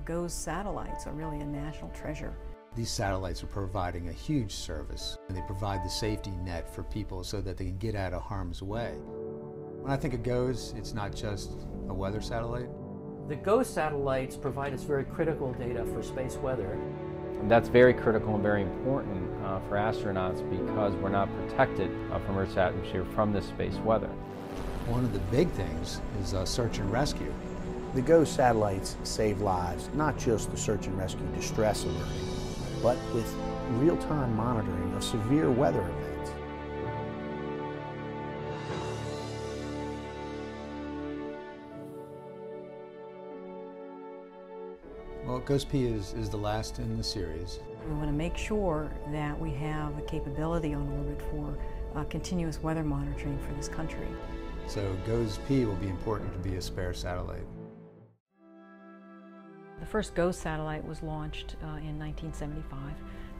The GOES satellites are really a national treasure. These satellites are providing a huge service, and they provide the safety net for people so that they can get out of harm's way. When I think of GOES, it's not just a weather satellite. The GOES satellites provide us very critical data for space weather. And that's very critical and very important for astronauts, because we're not protected from Earth's atmosphere from this space weather. One of the big things is search and rescue. The GOES satellites save lives, not just the search and rescue distress alerting, but with real-time monitoring of severe weather events. Well, GOES-P is the last in the series. We want to make sure that we have a capability on orbit for continuous weather monitoring for this country. So GOES-P will be important to be a spare satellite. The first GOES satellite was launched in 1975,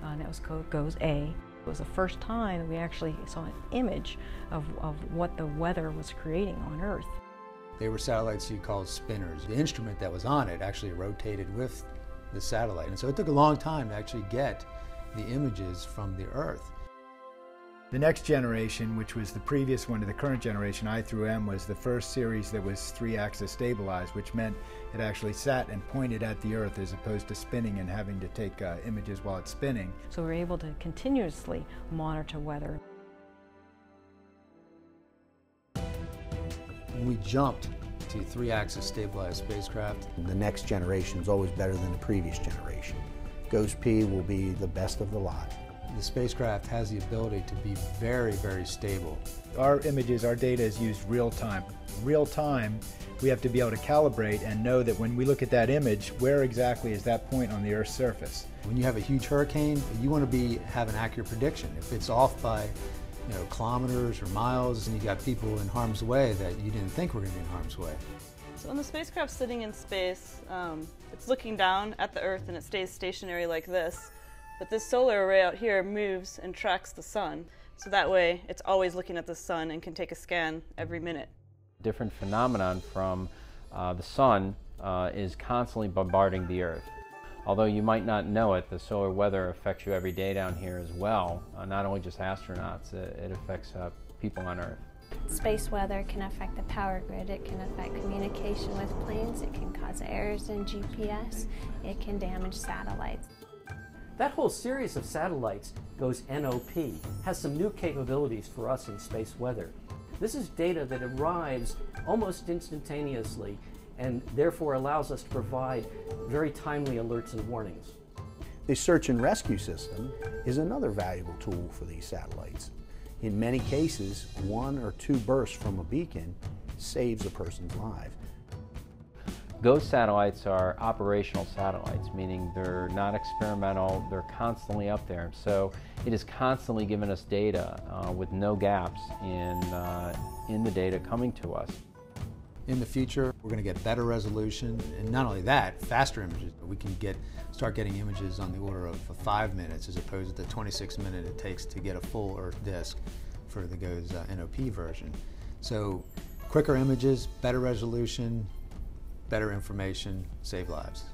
and that was called GOES-A. It was the first time that we actually saw an image of what the weather was creating on Earth. They were satellites you called spinners. The instrument that was on it actually rotated with the satellite, and so it took a long time to actually get the images from the Earth. The next generation, which was the previous one to the current generation, I-M, was the first series that was 3-axis stabilized, which meant it actually sat and pointed at the Earth as opposed to spinning and having to take images while it's spinning. So we're able to continuously monitor weather. We jumped to 3-axis stabilized spacecraft. The next generation is always better than the previous generation. GOES-P will be the best of the lot. The spacecraft has the ability to be very, very stable. Our images, our data is used real time. Real time, we have to be able to calibrate and know that when we look at that image, where exactly is that point on the Earth's surface. When you have a huge hurricane, you want to have an accurate prediction. If it's off by, you know, kilometers or miles, and you got people in harm's way that you didn't think were going to be in harm's way. So when the spacecraft's sitting in space, it's looking down at the Earth and it stays stationary like this. But this solar array out here moves and tracks the sun, so that way it's always looking at the sun and can take a scan every minute. Different phenomenon from the sun is constantly bombarding the Earth. Although you might not know it, the solar weather affects you every day down here as well, not only just astronauts, it affects people on Earth. Space weather can affect the power grid, it can affect communication with planes, it can cause errors in GPS, it can damage satellites. That whole series of satellites, GOES-NOP, has some new capabilities for us in space weather. This is data that arrives almost instantaneously and therefore allows us to provide very timely alerts and warnings. The search and rescue system is another valuable tool for these satellites. In many cases, one or two bursts from a beacon saves a person's life. GOES satellites are operational satellites, meaning they're not experimental, they're constantly up there. So it is constantly giving us data with no gaps in the data coming to us. In the future, we're going to get better resolution, and not only that, faster images. We can start getting images on the order of 5 minutes as opposed to the 26-minute it takes to get a full Earth disk for the GOES NOP version. So quicker images, better resolution, better information, save lives.